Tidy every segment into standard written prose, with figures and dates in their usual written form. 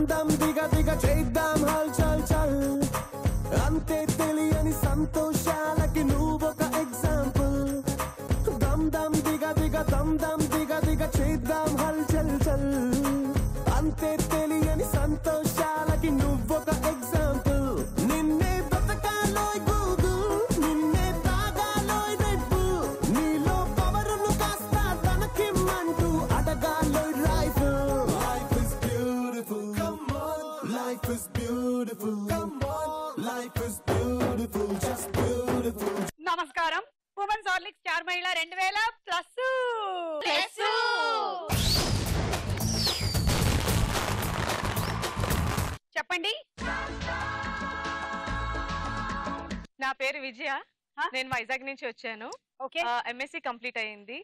అందం దిగ దిగ చేద్దాం హల్ చల్ చల్ అంతే తెలియని సంతోషాలకి నువ్వొక ఎగ్జాంపుల్ దమ్ దమ్ దిగ దిగ దమ్ దమ్ దిగ దిగ చేద్దాం హల్ చల్ చల్ అంతే తెలియని సంతోషాలకి నువ్వొక ఎగ్జాంపుల్ నిన్నే బతకాలో గూగు నిన్నే తాగాలో రేపు నీలో పవరును కాస్త తనకిమ్మంటూ అడగాలో life life is beautiful come on life is beautiful come on life is beautiful just beautiful నమస్కారం ఉమెన్స్ హార్లిక్స్ స్టార్ మహిళ 2000+. చెప్పండి. నా పేరు విజయ, నేను వైజాగ్ నుంచి వచ్చాను. M.SC. కంప్లీట్ అయింది.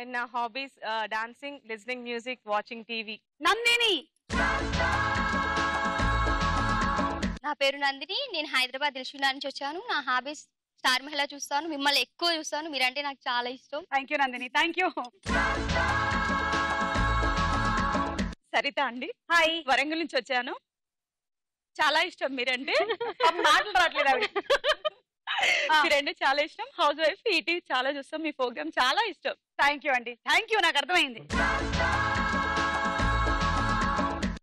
అండ్ నా hobbies dancing, listening music, watching TV. Nandini. నా పేరు నందిని, నేను హైదరాబాద్ దిల్షులా నుంచి వచ్చాను. నా హాబీస్ స్టార్ మహిళ చూస్తాను, మిమ్మల్ని ఎక్కువ చూస్తాను, మీరంటే నాకు చాలా ఇష్టం. Thank you Nandini. Thank you. Saritha అండి. హాయ్, వరంగల్ నుంచి వచ్చాను. చాలా ఇష్టం మీరంటే. మాటలు రావట్లేదు ఆవిడ. మీరంటే చాలా ఇష్టం. హౌస్ వైఫ్, ఈటీవీ చాలా చూస్తాం, మీ ప్రోగ్రామ్ చాలా ఇష్టం. థ్యాంక్ యూ అండి. థ్యాంక్ యూ, నాకు అర్థమైంది.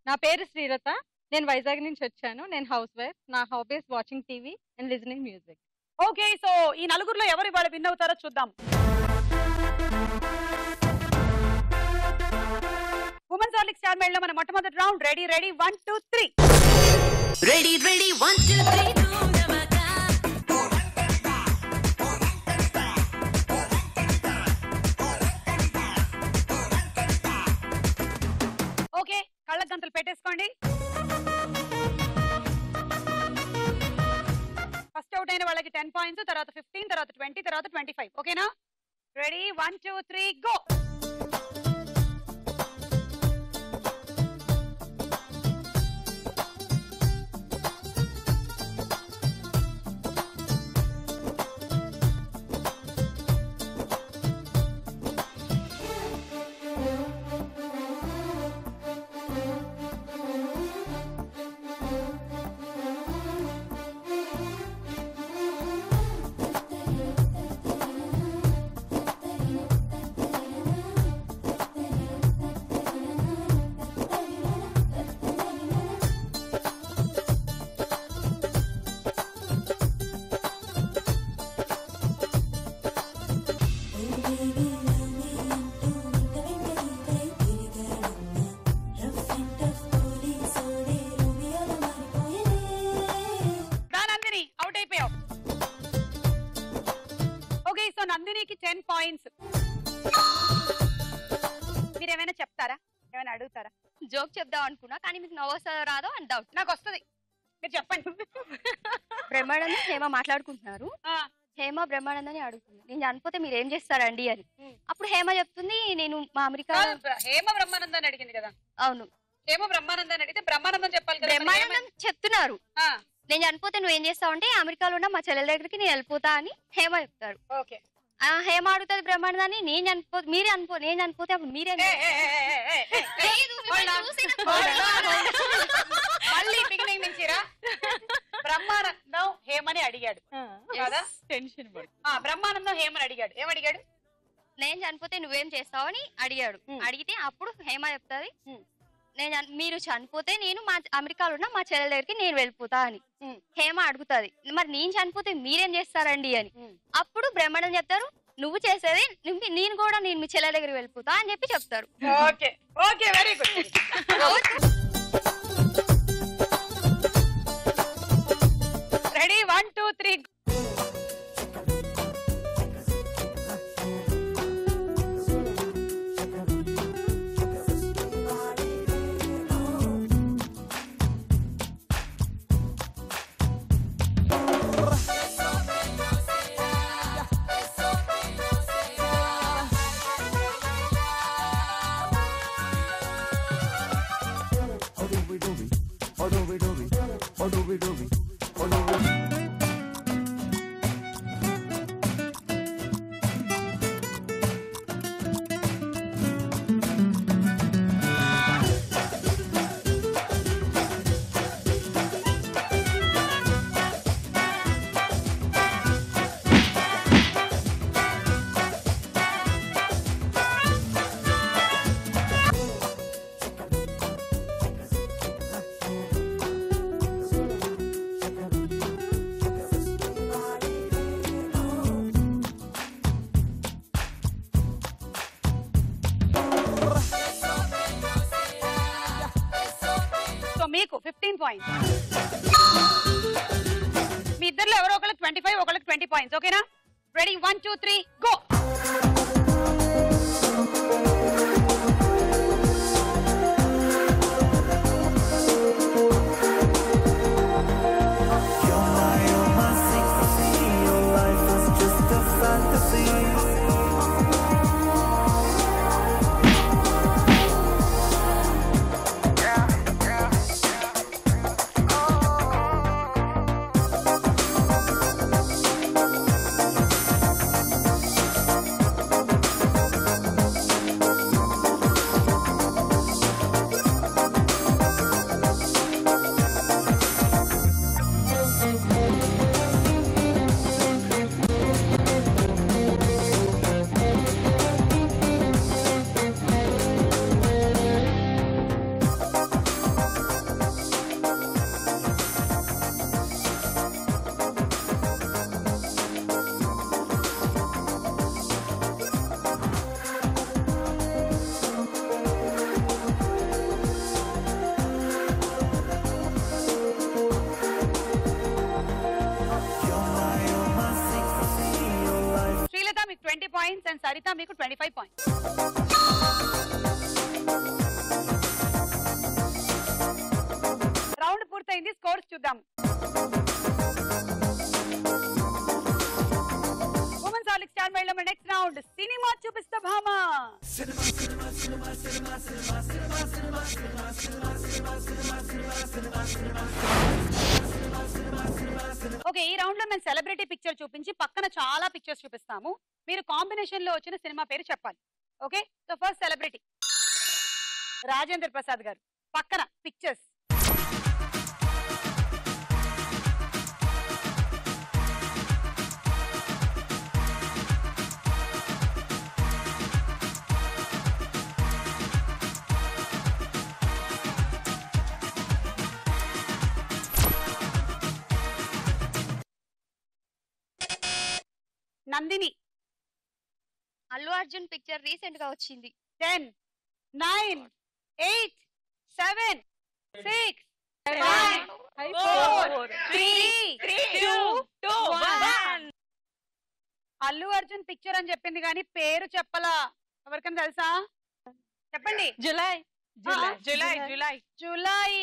నా పేరు శ్రీలత, నేను వైజాగ్ నుంచి వచ్చాను. నేను హౌస్ వైఫ్. నా hobbies watching TV and listening music. Okay, so ఈ నలుగురులో ఎవరు ఇవాళ విన్ అవుతారో చూద్దాం. ఉమెన్స్ హార్లిక్స్ స్టార్ మహిళలో మన మొట్టమొదటి round. Ready ready 1 2 3. Ready, ready, 1 2 3. Okay, kalla gantalu petteskondi. First out aina vallaki 10 points, tarvata 15, tarvata 20, tarvata 25. Okay na? Ready, 1 2 3 go. మీరేమైనా చెప్తారా, ఏమైనా అడుగుతారా? జోక్ చెప్దాం అనుకున్నా, కానీ మీకు నవ్వు రాదో అని డౌట్. నాకు వస్తుంది, మీరు చెప్పండి. బ్రహ్మానందం హేమ మాట్లాడుకుంటున్నారు. హేమ బ్రహ్మానందని అడుగుతుంది, నేను చనిపోతే మీరు ఏం చేస్తారండి అని. అప్పుడు హేమ చెప్తుంది, నేను మా అమెరికా. హేమ బ్రహ్మానందని అడిగింది కదా? అవును, హేమ బ్రహ్మానందని అడిగితే బ్రహ్మానందం చెప్పాలి. బ్రహ్మానందం చెప్తున్నారు, నేను చనిపోతే నువ్వు ఏం చేస్తావు అంటే అమెరికాలో ఉన్న మా చెల్లెల దగ్గరికి నేను వెళ్ళిపోతా అని హేమ చెప్తారు. ఓకే, హేమ అడుగుతుంది బ్రహ్మాండాన్ని, నేను చనిపోతే మీరే అనుకో, నేను చనిపోతే అప్పుడు మీరే. మళ్ళీ బిగినింగ్ నుంచిరా. బ్రహ్మానందం హేమని అడిగాడు కదా, టెన్షన్ పడు. బ్రహ్మానందం హేమని అడిగాడు, ఏమడిగాడు? నేను చనిపోతే నువ్వేం చేస్తావు అని అడిగాడు. అడిగితే అప్పుడు హేమ చెప్తాది, నేను మీరు చనిపోతే నేను మా అమెరికాలో ఉన్న మా చెల్లెల దగ్గరికి నేను వెళ్ళిపోతా అని హేమ అడుగుతుంది. మరి నేను చనిపోతే మీరేం చేస్తారండి అని. అప్పుడు బ్రహ్మాండం చెప్తారు, నువ్వు చేసేది నేను కూడా, నేను మీ చెల్లెల దగ్గరికి వెళ్ళిపోతా అని చెప్పి చెప్తారు. రెడీ 1 2 3. మీకు 15 points. మీ ఇద్దరులో ఎవరో ఒకరికి 25, ఒకరికి 20 points. ఓకేనా? Ready, 1 2 3 go. And Sarita made 25 points. Round purta in the scores chuddam. Women's All Star Mela next round. Cinema chupista bhama. Cinema, cinema, cinema, cinema, cinema, cinema, cinema, cinema, cinema, cinema, cinema, cinema, cinema. Okay, ee round lo men celebrity picture chupinchi pakkana chaala pictures chupistamu. మీరు combination లో వచ్చిన సినిమా పేరు చెప్పాలి. Okay, so first celebrity Rajendra Prasad గారు, పక్కన pictures. Nandini, Allu Arjun picture recent గా వచ్చింది. 10 9 8 7 6 5 4 3 2 1. అల్లు అర్జున్ పిక్చర్ అని చెప్పింది కానీ పేరు చెప్పలా. ఎవరికైనా తెలుసా? చెప్పండి. July. July July July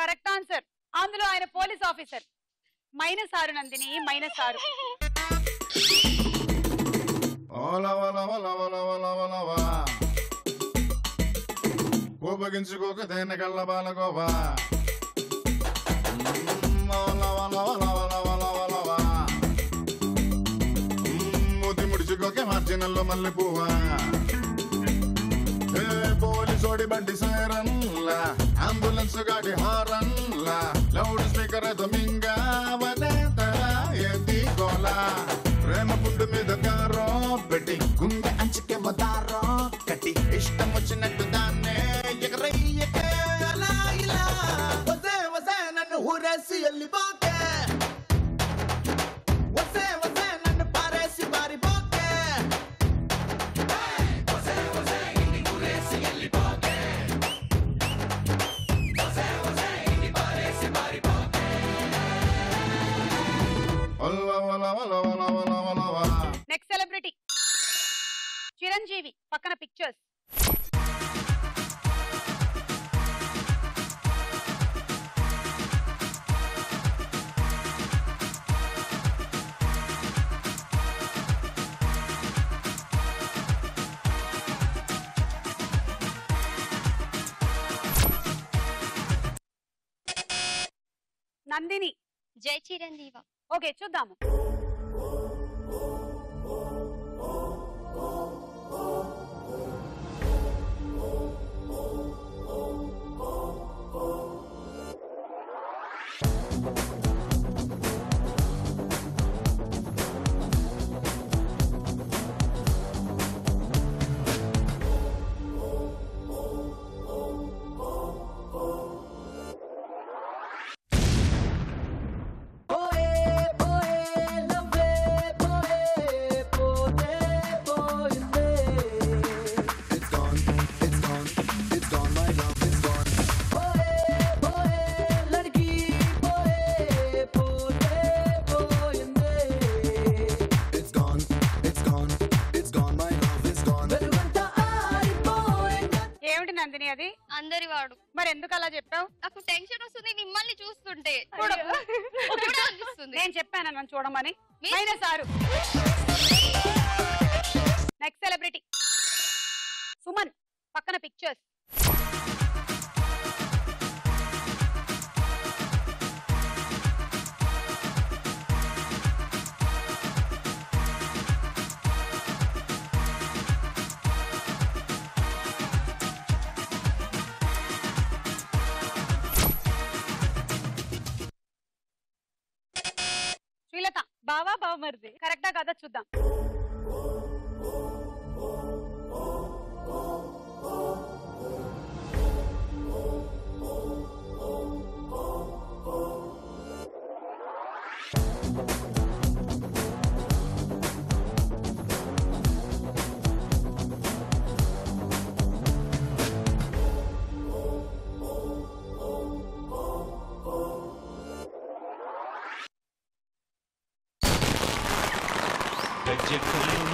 correct answer. అందులో ఆయన పోలీస్ ఆఫీసర్. -6 నందిని, -6. కోపగించుకోక దైన కళ్ళ బాలగోవా. మూతి ముడుచుకోకే మార్జినల్లో మల్లె పువ్వా. పోలీసోడి బండి సైరన్లా, అంబులెన్స్ గాడి హారన్లా, లౌడ్ స్పీకర్ ఏదో మింగా వదేతరా ఏది గోలా. ప్రేమ పుట్టు మీద కారో పెట్టి గుండె అంచుకే వదారో కట్టి ఇష్టం వచ్చినట్టు దాన్నే నన్ను ఊరేసి వెళ్ళిపోతే వసే వసే నన్ను పారేసి పారిపోతే నెక్స్ట్ సెలబ్రిటీ చిరంజీవి, పక్కన పిక్చర్స్. నందిని, జై చిరంజీవి. ఓకే, చూద్దాము. అందరి వాడు. మరి ఎందుకు అలా చెప్పావు? నాకు టెన్షన్ వస్తుంది మిమ్మల్ని చూస్తుంటే, నేను చెప్పాను నన్ను చూడమని. నెక్స్ట్ సెలబ్రిటీ సుమన్ పక్కన పిక్చర్స్. శ్రీలత బావా బావమరిది కరెక్టా కదా చూద్దాం.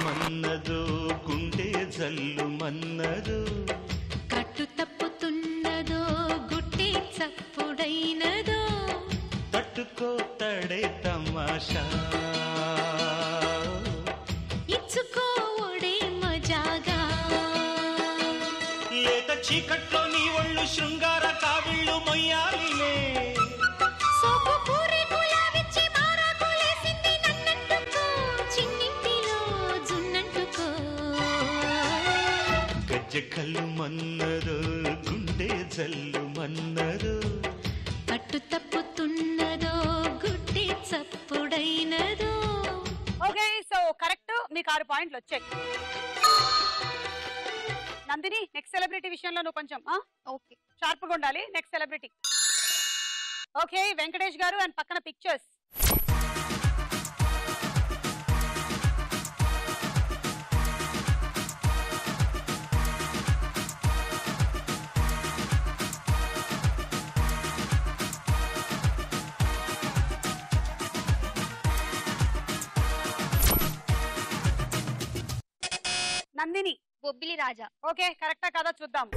మన్నదు గుండె జల్లు మన్నదు కట్టు తప్పుతున్నదో గుట్టి చప్పుడైనదో తట్టుకో తడే తమాషా ఇచ్చుకో ఒడే మజాగా లేత చీకట్లో నీ ఒళ్ళు శృంగార కావిళ్ళు మొయ్యాలిలే కళ్ళు మన్నరు గుండె జల్లు మన్నరు అట్టు తప్పుతున్నదో గుడ్డి చప్పుడైనదో. ఓకే సో కరెక్ట్ మీకు 6 పాయింట్లు వచ్చాయి. నందిని నెక్స్ట్ సెలబ్రిటీ విషయంలో నువ్వు కొంచెం ఓకే షార్ప్గా ఉండాలి. నెక్స్ట్ సెలబ్రిటీ ఓకే వెంకటేష్ గారు అండ్ పక్కన పిక్చర్స్. నందిని బొబ్బిలి రాజా ఓకే కరెక్టా కదా చూద్దాం.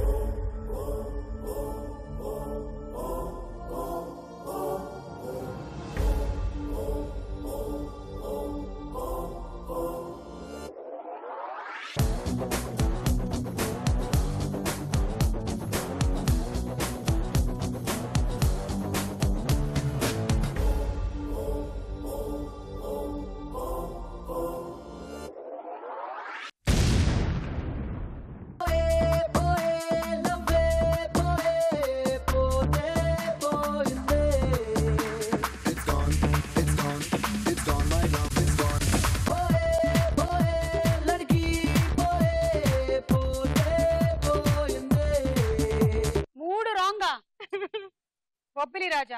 బొబ్బిలి రాజా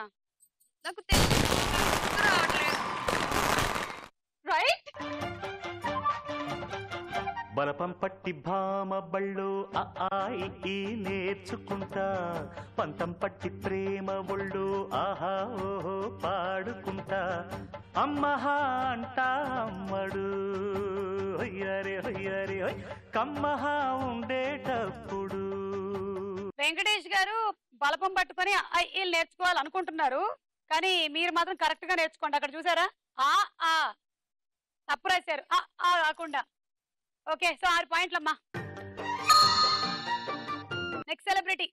నాకు రావట్లేదు రైట్. బలపం పట్టి భామ బళ్ళు ఆయి నేర్చుకుంటా పంతం పట్టి ప్రేమ ఒళ్ళు ఆహా ఓహో పాడుకుంటా అమ్మహా అంటా అమ్మడు అయ్యరే అయ్యరే కమ్మహా ఉండేటప్పుడు. వెంకటేష్ గారు బలపం పట్టుకొని వీళ్ళు నేర్చుకోవాలి అనుకుంటున్నారు కానీ మీరు మాత్రం కరెక్ట్ గా నేర్చుకోండి. అక్కడ చూసారా ఆ తప్పు రాశారు ఆ రాకుండా. ఓకే సో 6 పాయింట్లమ్మా. నెక్స్ట్ సెలబ్రిటీ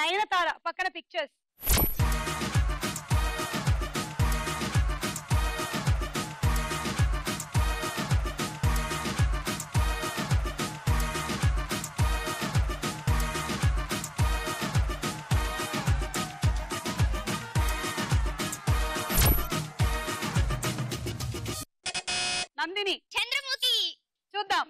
నయనతార పక్కన పిక్చర్స్. నందిని చంద్రముఖి చూద్దాం.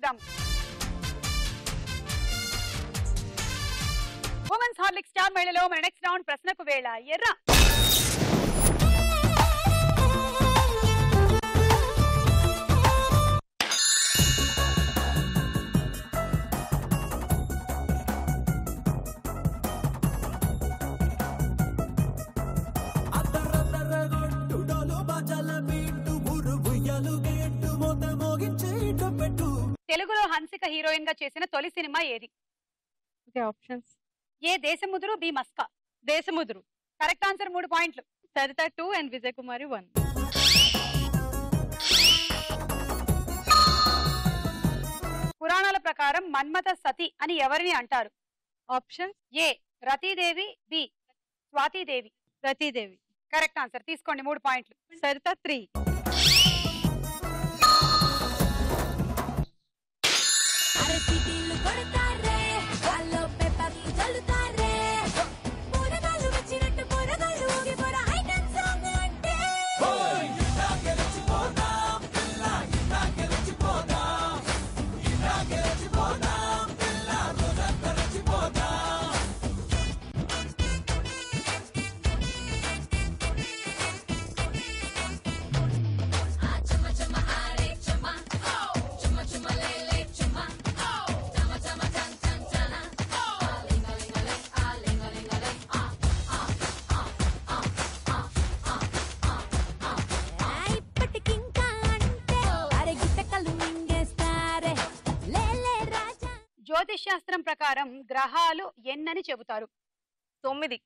చూద్దాం. ఉమెన్స్ హార్లిక్స్ స్టార్ మహిళలో మన నెక్స్ట్ రౌండ్ ప్రశ్నకు వేళ. ఎర్ర తెలుగులో హన్సిక హీరోయిన్ గా చేసిన తొలి సినిమా ఏది? A Desamuduru B Maska? Desamuduru correct answer. 3 పాయింట్లు. సరిత 2 అండ్ విజయకుమారి 1. పురాణాల ప్రకారం మన్మథ సతి అని ఎవరిని అంటారు? A Ratidevi, B Swatidevi. Ratidevi correct answer. తీసుకోండి 3 పాయింట్లు. సరిత 3. శాస్త్రం ప్రకారం గ్రహాలు ఎన్నని చెబుతారు? 9.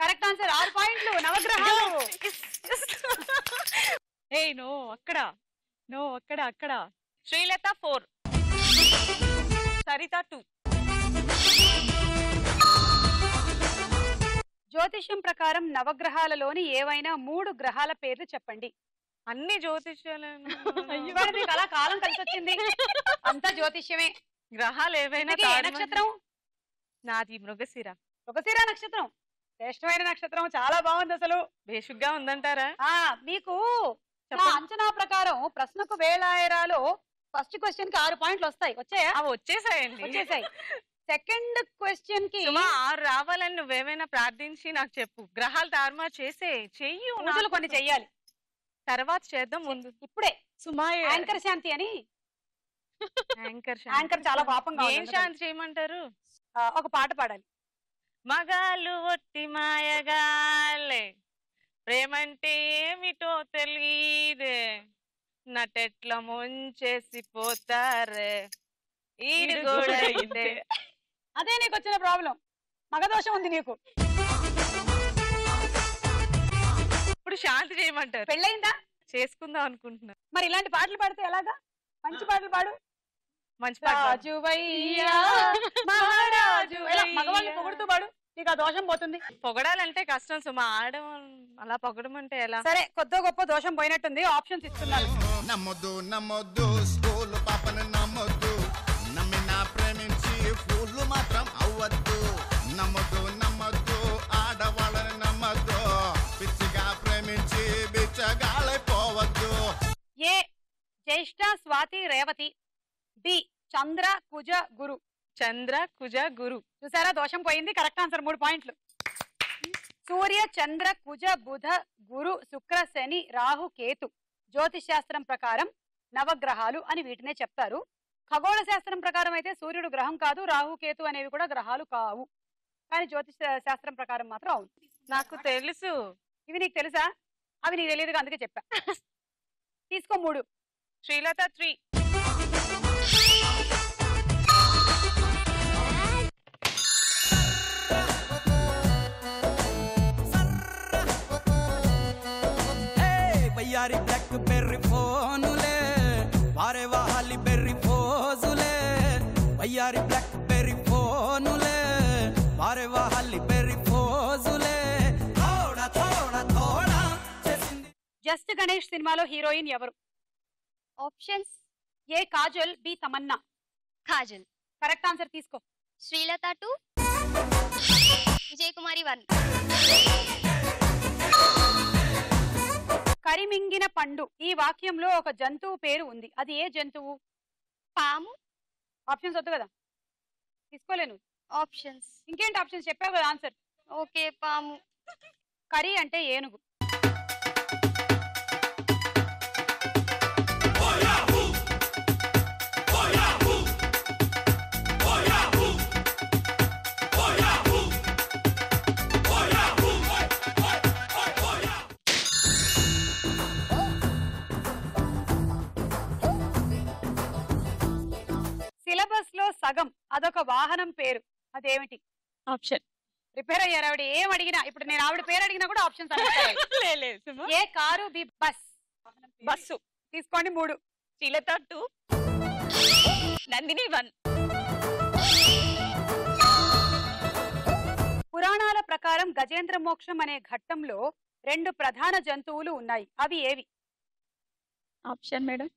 Correct answer. 6 పాయింట్లు. నవగ్రహాలు. ఏయ్ నో అక్కడ, నో అక్కడ, అక్కడ. శ్రీలత 4. సరిత 2. జ్యోతిష్యం ప్రకారం నవగ్రహాలలోని ఏవైనా 3 గ్రహాల పేర్లు చెప్పండి. అన్ని జ్యోతిష్యాలు అలా కాలం కలిసి వచ్చింది, అంతా జ్యోతిష్యమే. గ్రహాలు ఏవైనా నక్షత్రం నాది మృగశిర. మృగశిర నక్షత్రం శ్రేష్టమైన నక్షత్రం, చాలా బాగుంది. అసలు బేసిక్గా ఉందంటారా? మీకు అంచనా ప్రకారం ప్రశ్నకు వేళాయరాలో ఫస్ట్ క్వశ్చన్ కి 6 పాయింట్లు వస్తాయి. వచ్చాయా? వచ్చేసాయండి, వచ్చేసాయి. సెకండ్ క్వశ్చన్ కి 6 రావాలని నువ్వేమైనా ప్రార్థించి నాకు చెప్పు. గ్రహాలు తారుమా చేసే చెయ్యి నదులు కొన్ని చెయ్యాలి, తర్వాత చేద్దాం. ముందు ఇప్పుడే సుమా యాంకర్ శాంతి అని చాలా పాపంగా ఏం శాంతి చేయమంటారు? ఒక పాట పాడాలి. మగాళ్ళు ఒట్టి మాయగాలే, ప్రేమంటే ఏమిటో తెలియదే, నటెట్ల ముంచేసి పోతారే. అదే నీకు వచ్చిన ప్రాబ్లం, మగదోషం ఉంది నీకు. ఇప్పుడు శాంతి చేయమంటారు. పెళ్ళైందా? చేసుకుందాం అనుకుంటున్నా. మరి ఇలాంటి పాటలు పాడితే ఎలాగా? మంచి పాటలు పాడు. మంచి పాటలు మగవాళ్ళు పొగుడుతూ పాడు, నీకు ఆ దోషం పోతుంది. పొగడాలంటే కష్టం సుమా, ఆడడం అలా పొగడం అంటే ఎలా? సరే కొద్దో గొప్ప దోషం పోయినట్టుంది. ఆప్షన్స్ ఇస్తున్నాను. నమ్మొద్దు నమ్మొద్దు స్కూల్ పాపను, నమ్మొద్దు నమ్మినా ప్రేమించి ఫూళ్ళు మాత్రం అవ్వద్దు, నమ్మొద్దు నమ్మొద్దు ఆడవాళ్ళని నమ్మద్దు, పిచ్చిగా ప్రేమించి బిచ్చగాలైపోవద్దు. ఏ జ్యేష్ఠ, స్వాతి, రేవతి, బి చంద్ర, కుజ, గురు. చంద్ర, కుజ, గురు. చూసారా దోషం పోయింది. కరెక్ట్ ఆన్సర్ 3 పాయింట్లు. సూర్య, చంద్ర, కుజ, బుధ, గురు, శుక్ర, శని, రాహు, కేతు జ్యోతిష్ శాస్త్రం ప్రకారం నవగ్రహాలు అని వీటినే చెప్తారు. ఖగోళ శాస్త్రం ప్రకారం అయితే సూర్యుడు గ్రహం కాదు, రాహు కేతు అనేవి కూడా గ్రహాలు కావు, కానీ జ్యోతిష్ శాస్త్రం ప్రకారం మాత్రం అవును. నాకు తెలుసు. ఇవి నీకు తెలుసా? అవి నీకు తెలియదుగా, అందుకే చెప్పా. తీసుకో 3. శ్రీలత 3. బయ్యారి బ్లాక్ బెర్రీ ఫోనులే, వారే వాహాలి బెర్రీ ఫోజులే, బయ్యారి బ్లాక్ బెర్రీ ఫోనులే, వారే వాహాలి బెర్రీ ఫోజులే. థోడా థోడా థోడా చేసింది. జస్ట్ గణేష్ సినిమాలో హీరోయిన్ ఎవరు? Options. A Kajal, B Tamannaah. Kajal correct answer. తీసుకో. శ్రీలత 2, విజయకుమారి 1. కరిమింగిన పండు, ఈ వాక్యంలో ఒక జంతువు పేరు ఉంది, అది ఏ జంతువు? పాము. ఆప్షన్స్ వద్దు కదా, తీసుకోలేను. ఆప్షన్స్ ఇంకేంటి? ఆప్షన్స్ చెప్పావు కదా ఆన్సర్. ఓకే, పాము. కర్రీ అంటే ఏనుగు. సిలబస్ లో సగం అదొక వాహనం పేరు, అదేమిటి? ఆప్షన్. రిపేర్ అయ్యారు ఆవిడ. ఏం అడిగినా ఇప్పుడు నేను ఆవిడ పేరు అడిగినా కూడా ఆప్షన్స్ అడుగుతాను. A car, B bus. Bus. తీసుకోండి 3. శ్రీలత 2, నందిని 1. పురాణాల ప్రకారం గజేంద్ర మోక్షం అనే ఘట్టంలో 2 ప్రధాన జంతువులు ఉన్నాయి, అవి ఏవి? Option madam.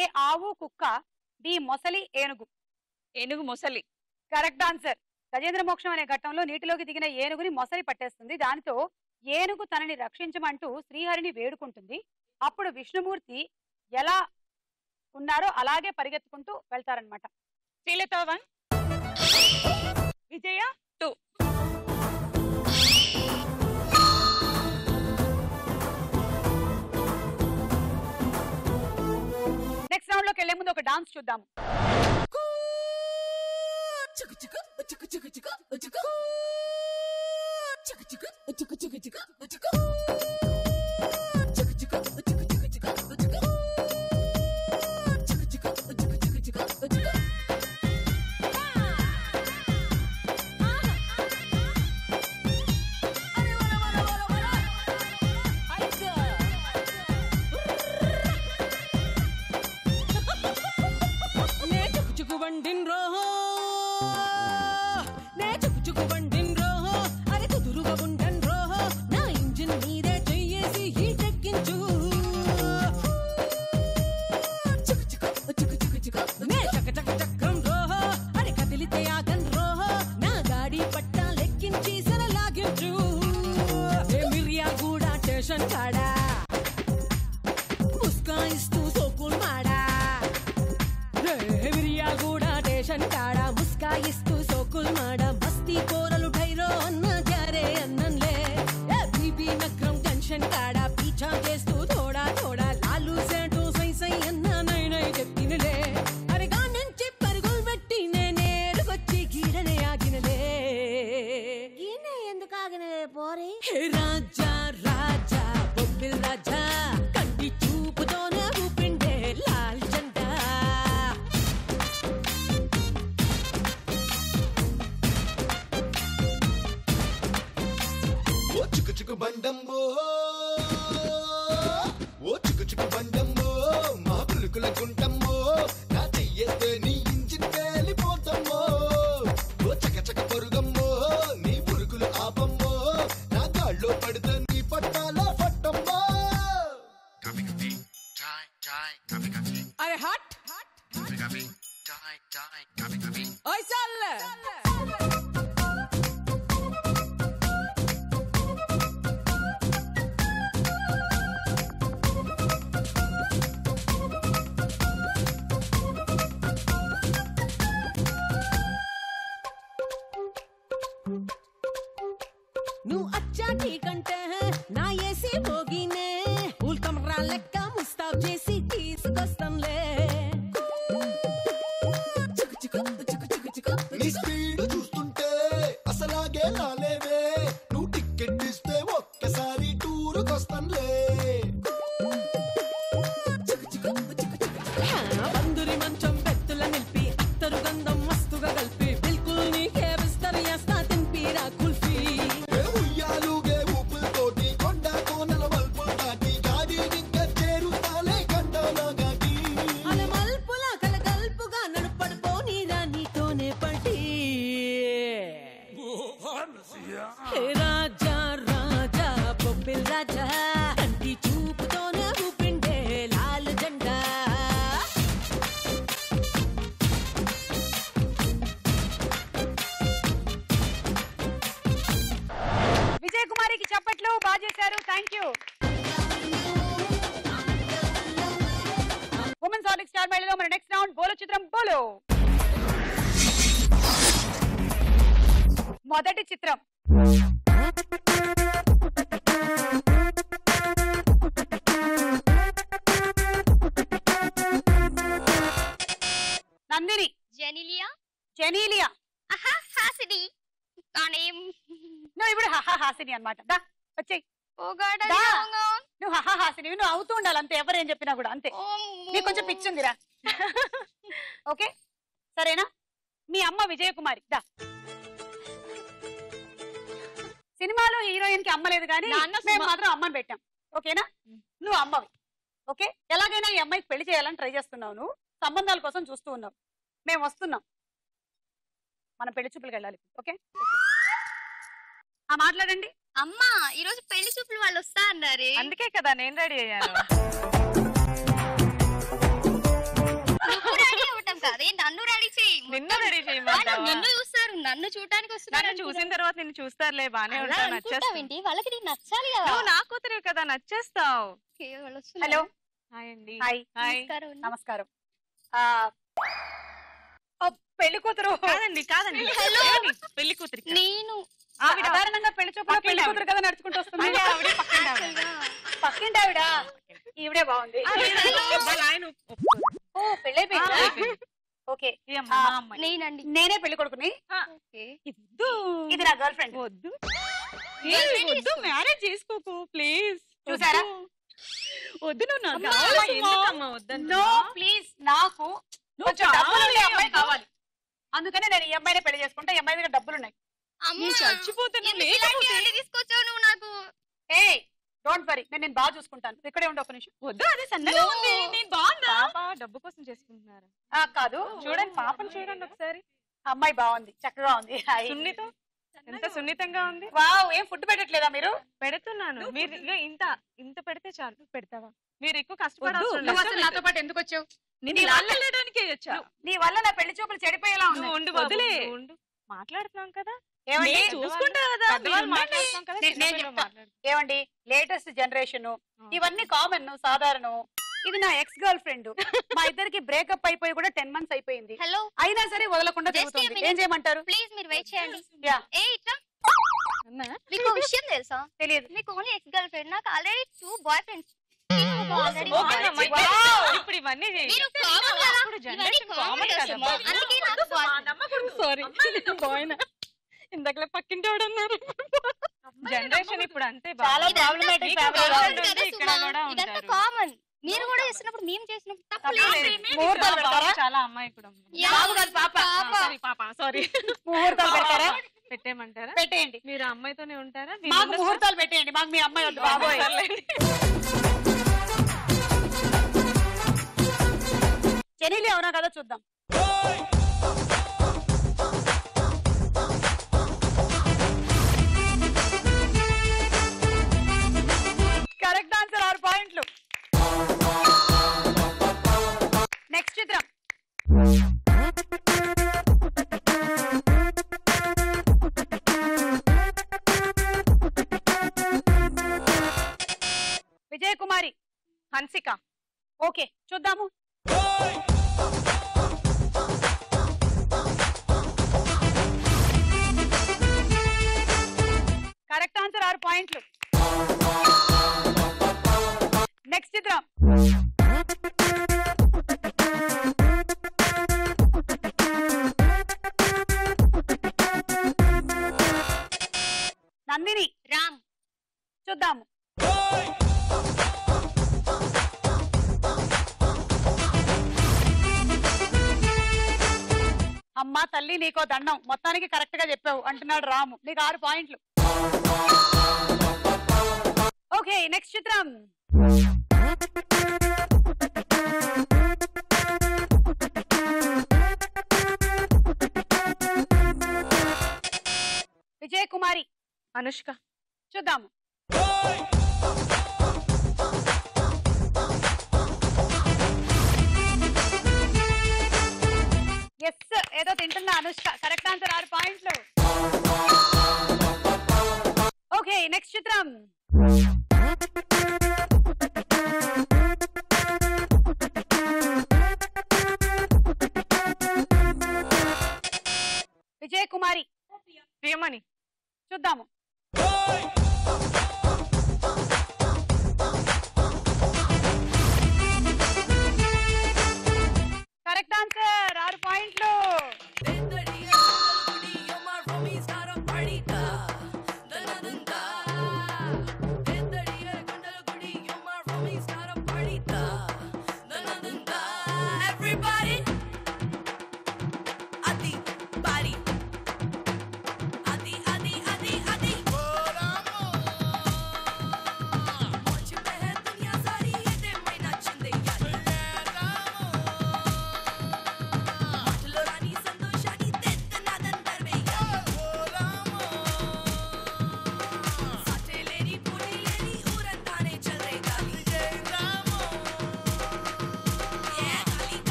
ఏ ఆవు, కుక్క. బి మొసలి, ఏనుగు. ఏనుగు మొసలి. Correct answer. గజేంద్ర మోక్షం అనే ఘట్టంలో నీటిలోకి దిగిన ఏనుగుని మొసలి పట్టేస్తుంది. దానితో ఏనుగు తనని రక్షించమంటూ శ్రీహరిని వేడుకుంటుంది. అప్పుడు విష్ణుమూర్తి ఎలా ఉన్నారో అలాగే పరిగెత్తుకుంటూ వెళ్తారనమాట. శ్రీలత 1, విజయ 2. నెక్స్ట్ రౌండ్ లోకి వెళ్లే ముందు ఒక డాన్స్ చూద్దాము. Next round, bolo chitram bolo. మొదటి చిత్రం. నందిని. జెనిలియా. జెనిలియా. ఆహా హాసిని. నా నేమ్. నో ఇప్పుడు హాహా హాసిని అన్నమాట. దా వచ్చే. ఓ గాడ్ దా. నువ్వు హాహా హాసిని నువ్వు అవుతూ ఉండాలి అంతే ఎవరేం చెప్పినా కూడా అంతే. నీకు కొంచెం పిచ్చి ఉందిరా. ఓకే సరేనా. మీ అమ్మ విజయకుమారి. దా సినిమాలో హీరోయిన్ కి అమ్మ లేదు కానీ మేము మాత్రం అమ్మని పెట్టాం. ఓకేనా నువ్వు అమ్మవి. ఓకే ఎలాగైనా ఈ అమ్మాయికి పెళ్లి చేయాలని ట్రై చేస్తున్నావు. నువ్వు సంబంధాల కోసం చూస్తూ ఉన్నావు. మేము వస్తున్నాం. మనం పెళ్లి చూపులకు వెళ్ళాలి. ఓకే ఆ మాట్లాడండి. అమ్మా ఈరోజు పెళ్లి చూపులు వాళ్ళు వస్తా అన్నారు. అందుకే కదా నేను రెడీ అయ్యాను. నన్ను రెడీ చేయి. నిన్ను రెడీ చేయి. నన్ను చూస్తారు. నన్ను చూడడానికి వస్తున్నారు. నన్ను చూసిన తర్వాత నిన్ను చూస్తారులే. బానే ఉంటాను. నచ్చేస్తావేంటి వాళ్ళకి? నీకు నచ్చాలి కదా. నువ్వు నా కూతురు కదా నచ్చేస్తావు. హలో హాయ్ అండి. హాయ్ హాయ్ నమస్కారం. పెళ్లి కూతురు కాదండి. కాదండి పెళ్లి కూతురు నేను. ఆవిడ సాధారణంగా పెళ్లి చూపులో పెళ్లి కూతురు కదా నడుచుకుంటూ వస్తుంది. ఆవిడ పక్కింటి ఆవిడ ఈవిడే బాగుంది. ఓ పెళ్ళైపోయింది. ఓకే నేనండి. నేనే పెళ్లి కొడుకుని. ఇది నా గర్ల్ ఫ్రెండ్. వద్దు వద్దు మ్యారేజ్ చేసుకోకు ప్లీజ్. చూసారా వద్దు ప్లీజ్. నాకు అమ్మాయి కావాలి అందుకనే నేను ఈ అమ్మాయినే పెళ్లి చేసుకుంటా. ఈ అమ్మాయి దగ్గర డబ్బులు ఉన్నాయి. డోంట్ వరీ నేను బాగా చూసుకుంటాను. ఇక్కడే ఉండే ఒక నిమిషం. వద్దు అదే సన్నగా ఉంది. నేను బాగున్నా. డబ్బు కోసం చేసుకుంటున్నారు కాదు. చూడండి పాపను చూడండి ఒకసారి. అమ్మాయి బాగుంది చక్కగా ఉంది. సున్నితం ఎంత సున్నితంగా ఉంది. వావ్ ఏం ఫుడ్ పెట్టట్లేదా మీరు? పెడుతున్నాను. మీరు ఇంత ఇంత పెడితే చాలు. పెడతావా? మీరు ఎక్కువ కష్టపడాలి. నాతో పాటు ఎందుకు వచ్చావు? నీ వల్ల నా పెళ్లి చూపులు చెడిపోయేలా ఉండు. వదిలే ఉండు. మాట్లాడుతున్నాం కదా. ఏమండి లేటెస్ట్ జనరేషన్ ఇవన్నీ కామన్ సాధారణం. ఇది నా ఎక్స్ గర్ల్ ఫ్రెండ్. మా ఇద్దరికి బ్రేకప్ అయిపోయి కూడా 10 months అయిపోయింది. అయినా సరే వదలకుండా తిరుగుతుంది. ఏం చేయమంటారు? ప్లీజ్ మీరు వెయిట్ చేయండి. మీకు విషయం తెలుసా? తెలియదు. మీకు ఓన్లీ ఎక్స్ గర్ల్ ఫ్రెండ్. నాకు ఆల్రెడీ 2 boy friends. ఇందాకలే పక్కింటి వాడు ఉన్నారు. జనరేషన్ ఇప్పుడు అంతే. కామన్ మీరు కూడా చేసినప్పుడు మేము చేసినప్పుడు చాలా అమ్మాయి కూడా పెడతారా? పెట్టేయమంటారా? పెట్టేయండి. మీరు అమ్మాయితోనే ఉంటారా? ముహూర్తాలు పెట్టేయండి. మాకు మీ అమ్మాయి వద్దు బాబోయ్. జనీలు ఎవరో కదా చూద్దాం. Correct answer 6 points. నెక్స్ట్ చిత్రం. విజయకుమారి. హన్సిక. ఓకే చూద్దాము. Correct answer 6 points. నెక్స్ట్ చిత్రం. నందిని. రామ్. చూద్దాము. అమ్మా తల్లి నీకో దండం. మొత్తానికి కరెక్ట్ గా చెప్పావు అంటున్నాడు రాము. నీకు 6 points. ఓకే నెక్స్ట్ చిత్రం. విజయకుమారి. అనుష్క. చూద్దాము. ఎస్ ఏదో తింటున్నా Anushka. Correct answer 6 points. Okay next చిత్రం. విజయకుమారి. ప్రియమణి చూద్దాము. కరెక్ట్ ఆన్సర్ 6 పాయింట్లు.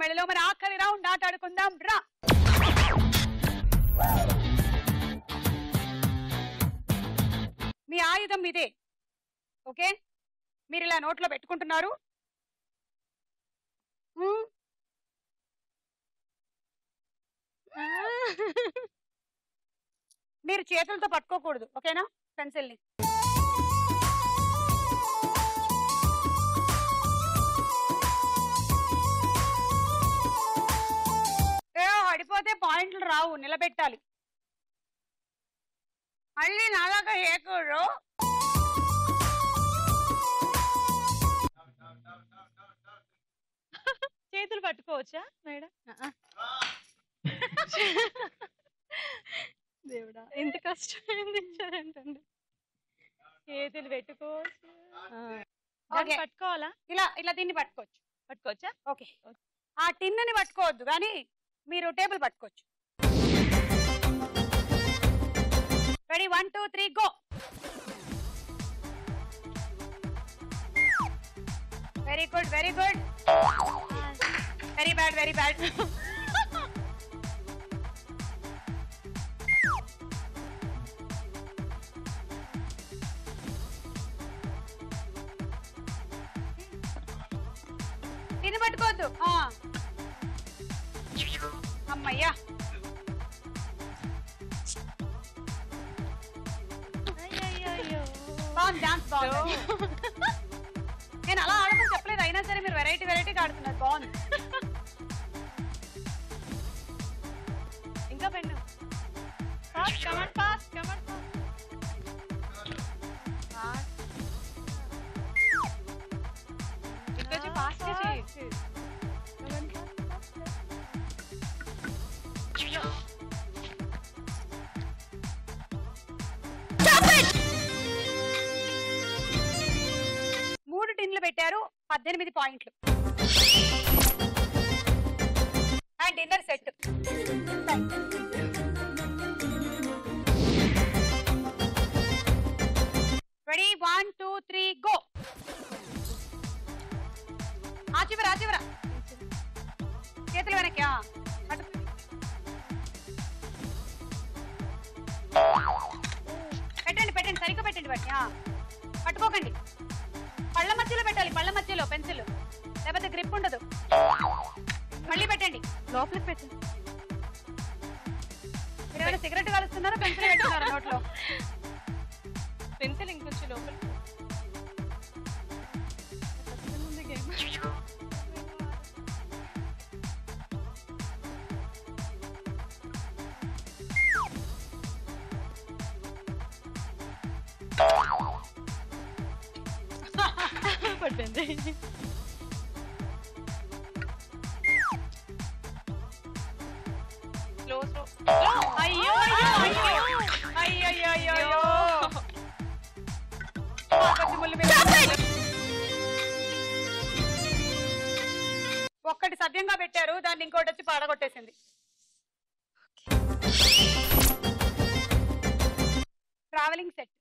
మేళలో మన ఆఖరి రౌండ్ ఆట ఆడుకుందాం రా. మీ ఆయుధం ఇదే, ఓకే? మీరు ఇలా నోట్లో పెట్టుకుంటున్నారు, మీరు చేతులతో పట్టుకోకూడదు, ఓకేనా? పెన్సిల్ని పడిపోతే పాయింట్లు రావు, నిలబెట్టాలి. మళ్ళీ నాలాగా ఏకూరు చేతులు పట్టుకోవచ్చా మేడం? దేవుడా ఎంత కష్టమైంది. చేతులు పెట్టుకోవచ్చు, పట్టుకోవాలా? ఇలా ఇలా దీన్ని పట్టుకోవచ్చు. పట్టుకోవచ్చా? ఓకే. ఆ టిన్నుని పట్టుకోవద్దు కానీ మీరు టేబుల్ పట్టుకోవచ్చు. Ready? 1 2 3 go. Very good, very good. Very bad, very bad. తిని పట్టుకోవద్దు. అమ్మయ్యా, బాగుంది డాన్స్, బాగుంది. నేను అలా ఆడమని చెప్పలేదు, అయినా సరే మీరు వెరైటీ వెరైటీగా ఆడుతున్నారు, బాగుంది. ఇంకా పెన్ను పెట్టారు. 18 పాయింట్లు. And dinner set. Ready? 1 2 3 go. ఆచివరా, ఆచివరా, చేతులు వెనక్కి. పెట్టండి, పెట్టండి, సరిగ్గా పెట్టండి. బట్టి పట్టుకోకండి, పళ్ళ మధ్యలో పెట్టాలి. పళ్ళ మధ్యలో పెన్సిల్, లేకపోతే గ్రిప్ ఉండదు. మళ్ళీ పెట్టండి, లోపలికి పెట్టండి. మీరు ఏమైనా సిగరెట్ కలుస్తున్నారు, పెన్సిల్ పెట్టున్నారు నోట్లో. పెన్సిల్ ఇంకొచ్చి లోపలికి. అయిపోయింది. అయ్యో అయ్యో అయ్యో ఒక్కటి సవ్యంగా పెట్టారు, దాన్ని ఇంకోటి వచ్చి పాడగొట్టేసింది. Travelling set.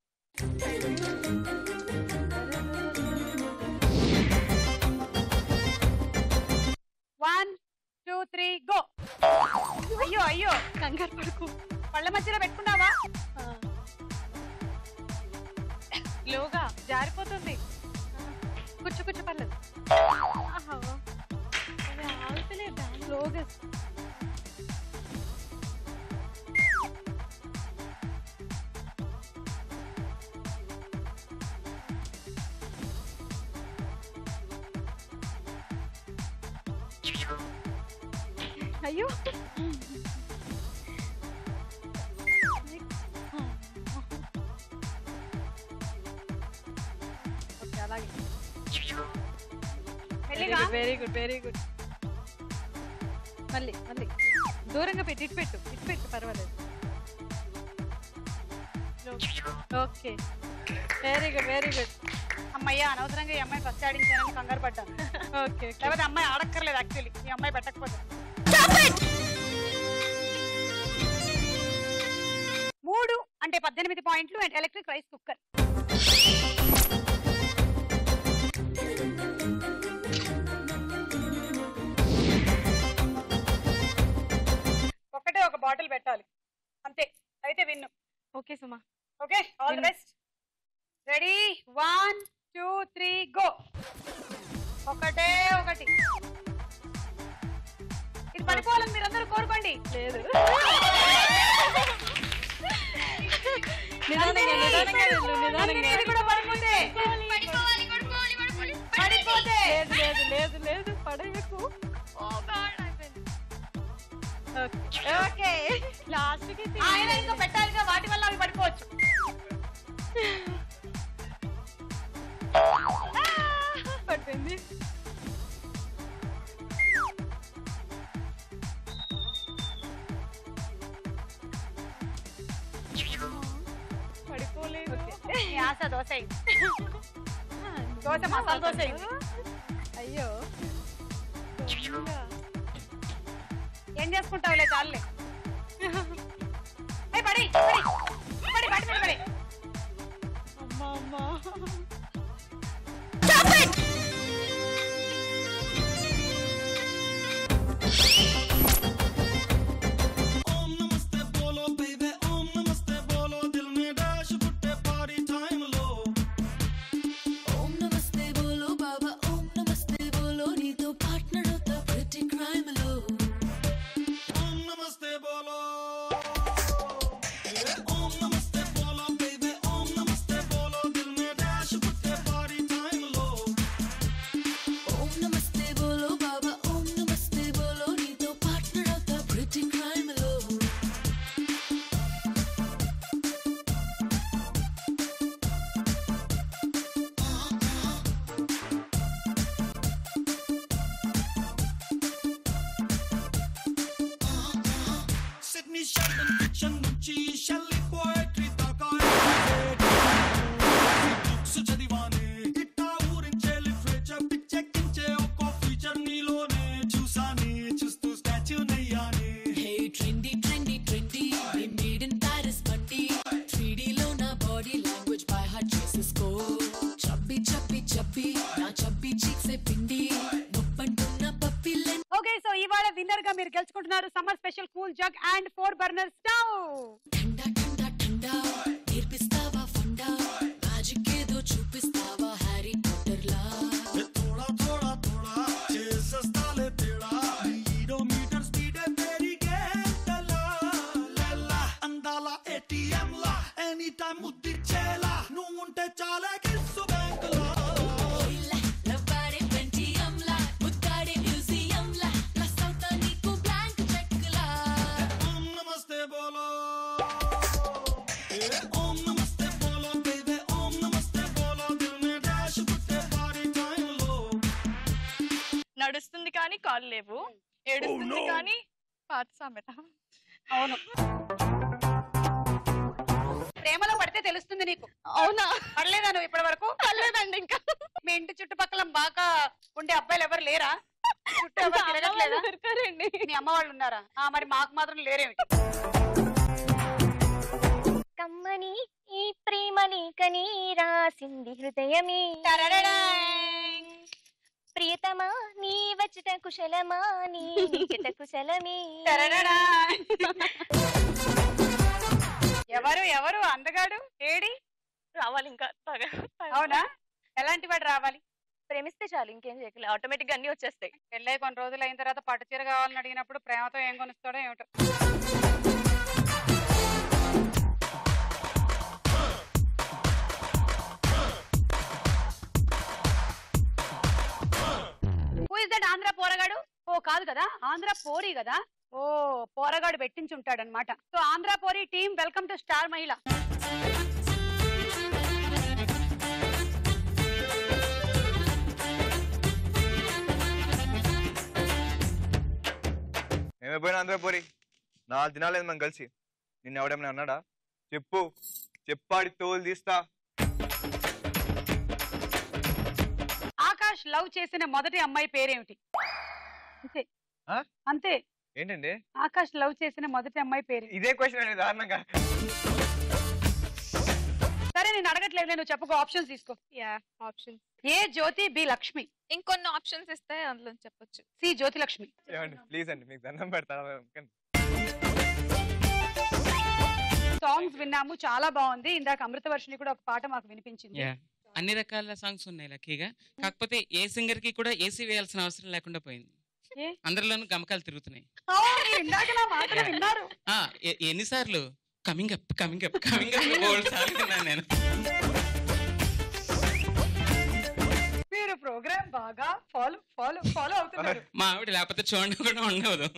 One two three go. అయ్యో అయ్యో కంగారు పడుకు, పళ్ళ మధ్యలో పెట్టుకున్నావా? లోగా జారిపోతుంది. కూర్చు కూర్చు పర్లేదు. అయ్యో వెరీ గుడ్ వెరీ గుడ్. మళ్ళీ మళ్ళీ దూరంగా పెట్టి ఇటు పెట్టు ఇటు పెట్టు, పర్వాలేదు. Okay very good very good. అమ్మయ్యా అనవసరంగా ఈ అమ్మాయి ఫస్ట్ ఆడించానని కంగారు పడ్డాను. ఓకే లేకపోతే అమ్మాయి ఆడక్కర్లేదు, యాక్చువల్లీ ఈ అమ్మాయి పెట్టకపోతే. మూడు అంటే 18 పాయింట్లు అండ్ ఎలక్ట్రిక్ రైస్ కుక్కర్. ఒక బాటిల్ పెట్టాలి అంతే, అయితే win. Okay Suma. Okay all the best. Ready 1 2 3 go. ఒకటే ఒకటి ఇది పడిపోవాలని మీరందరూ కోరుకోండి. లేదు లేదు లేదు పడేకు. ఓకే లాస్ట్ కి ఆయన ఇంకా పెట్టాలిగా, వాటి వల్ల అవి పడిపోవచ్చు. పడిపోయింది. పడిపోలేదు. ఆశ దోశ దోశ మసాలా దోశ. అయ్యో ఏం చేసుకుంటావులే చాలే. Om Namaste Bolo Baby చేస్తుంది కానీ కాల్ లేవు, ఏడుస్తుంది కానీ పాత సామెత. అవును, ప్రేమలో పడితే తెలుస్తుంది నీకు. అవునా, పడలేదా నువ్వు ఇప్పటి వరకు? పడలేదండి. ఇంకా మీ ఇంటి చుట్టుపక్కల బాగా ఉండే అబ్బాయిలు ఎవరు లేరా? చుట్టూరండి, మీ అమ్మ వాళ్ళు ఉన్నారా? మరి మాకు మాత్రం లేరేమిటి? కమ్మని ఈ ప్రేమని కని రాసింది హృదయమే, ప్రియతమా నీ వచ్చట కుశలమా నీ నిచ్చట కుశలమే. ఎవరు ఎవరు అందగాడు? ఏడి రావాలి ఇంకా. అవునా, ఎలాంటి వాడు రావాలి? ప్రేమిస్తే చాలు, ఇంకేం చేయలేదు, ఆటోమేటిక్ గా అన్ని వచ్చేస్తాయి. పెళ్ళై కొన్ని రోజులు అయిన తర్వాత పట్టుచీర కావాలని అడిగినప్పుడు ప్రేమతో ఏం కొనుస్తాడో ఏమిటో. ఆంధ్ర పోరగాడు? ఓ కాదు కదా, ఆంధ్ర పోరి కదా. ఓ పోరగాడు పెట్టించుంటాడు అనమాట. So Andhra Pori team, welcome to star మహిళ. నేను పోయిన ఆంధ్ర పోరి, 4 దినాలేదు మనం కలిసి. నిన్న ఎవడేమన్నా అన్నాడా? చెప్పు, చెప్పాడి తోలు తీస్తా. లవ్ చేసిన మొదటి అమ్మాయి పేరేమిటి? అంతే అంతే. ఏంటండి ఆకాష్ లవ్ చేసిన మొదటి అమ్మాయి పేరు? ఇదే క్వశ్చన్ దారుణంగా. సరే నేను అడగట్లేదు, నేను చెప్పుకో. ఆప్షన్స్ తీసుకో. Option A Jyothi, B Lakshmi. ఇంకొన్ని ఆప్షన్స్ ఇస్తే అందులో చెప్పొచ్చు. C Jyothi Lakshmi. ప్లీజ్ అండి, మీకు దండం పెడతా. సాంగ్స్ విన్నాము, చాలా బాగుంది. ఇందాక అమృత వర్షిని కూడా ఒక పాట మాకు వినిపించింది. అన్ని రకాల సాంగ్స్ ఉన్నాయి లక్కీగా, కాకపోతే ఏ సింగర్ కి కూడా ఏసీ వేయాల్సిన అవసరం లేకుండా పోయింది. అందరిలోనూ గమకాలు తిరుగుతున్నాయి. ఎన్నిసార్లు coming up coming up coming up gold సాగుతున్నాను నేను. మీరు ప్రోగ్రామ్ బాగా ఫాలో ఫాలో ఫాలో అవుతున్నారు. మా ఆవిడ లేకపోతే చూడడం కూడా ఉండదు.